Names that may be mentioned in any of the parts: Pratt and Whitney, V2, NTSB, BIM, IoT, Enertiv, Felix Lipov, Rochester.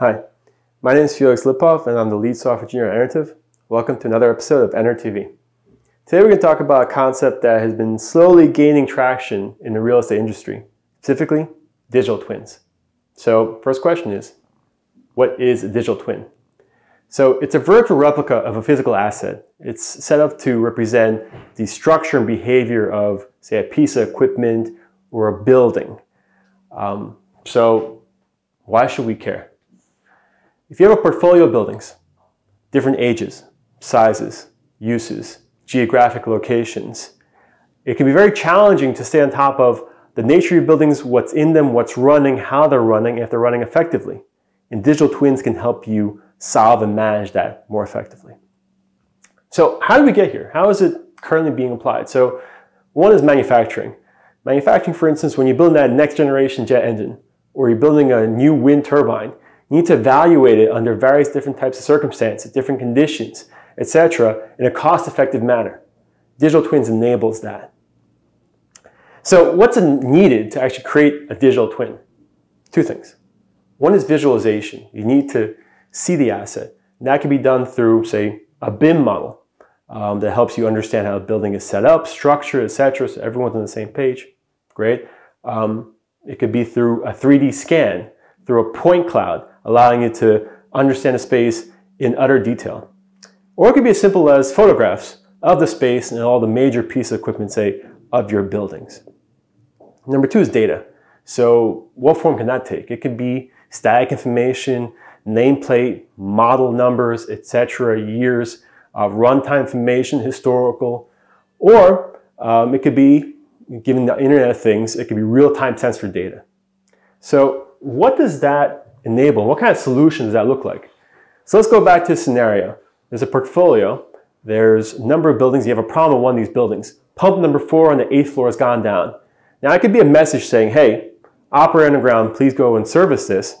Hi, my name is Felix Lipov and I'm the lead software engineer at Enertiv. Welcome to another episode of Enertiv. Today we're going to talk about a concept that has been slowly gaining traction in the real estate industry, specifically digital twins. So first question is, what is a digital twin? So it's a virtual replica of a physical asset. It's set up to represent the structure and behavior of, say, a piece of equipment or a building. So why should we care? If you have a portfolio of buildings, different ages, sizes, uses, geographic locations, it can be very challenging to stay on top of the nature of your buildings, what's in them, what's running, how they're running, if they're running effectively. And digital twins can help you solve and manage that more effectively. So how did we get here? How is it currently being applied? So one is manufacturing. Manufacturing, for instance, when you're building that next generation jet engine, or you're building a new wind turbine, you need to evaluate it under various different types of circumstances, different conditions, etc., in a cost-effective manner. Digital twins enables that. So what's needed to actually create a digital twin? Two things. One is visualization. You need to see the asset. And that can be done through, say, a BIM model that helps you understand how a building is set up, structured, etc., so everyone's on the same page. Great. It could be through a 3D scan, through a point cloud, allowing you to understand a space in utter detail. Or it could be as simple as photographs of the space and all the major pieces of equipment, say, of your buildings. Number two is data. So what form can that take? It could be static information, nameplate, model numbers, etc., years, runtime information, historical, or it could be, given the Internet of Things, it could be real-time sensor data. So what does that enable? What kind of solution does that look like? So let's go back to the scenario. There's a portfolio. There's a number of buildings. You have a problem with one of these buildings. Pump number 4 on the 8th floor has gone down. Now, it could be a message saying, hey, operator underground, please go and service this.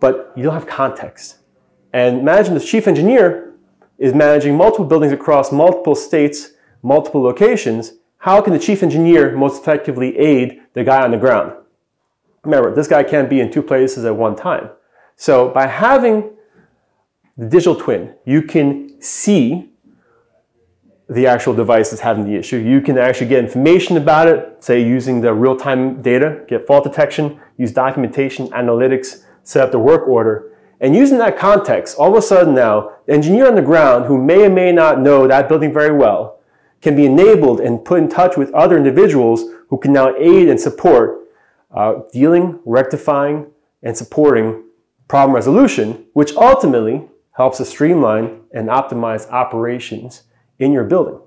But you don't have context. And imagine the chief engineer is managing multiple buildings across multiple states, multiple locations. How can the chief engineer most effectively aid the guy on the ground? Remember, this guy can't be in two places at one time. So by having the digital twin, you can see the actual device that's having the issue. You can actually get information about it, say using the real-time data, get fault detection, use documentation, analytics, set up the work order. And using that context, all of a sudden now, the engineer on the ground who may or may not know that building very well can be enabled and put in touch with other individuals who can now aid and support dealing, rectifying, and supporting problem resolution, which ultimately helps to streamline and optimize operations in your building.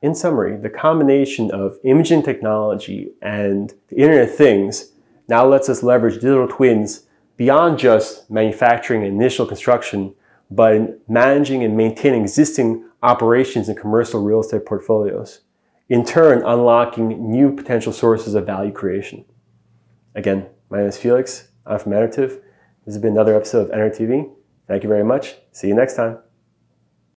In summary, the combination of imaging technology and the Internet of Things now lets us leverage digital twins beyond just manufacturing and initial construction, but in managing and maintaining existing operations and commercial real estate portfolios, in turn unlocking new potential sources of value creation. Again, my name is Felix. I'm from Enertiv. This has been another episode of Enertiv. Thank you very much. See you next time.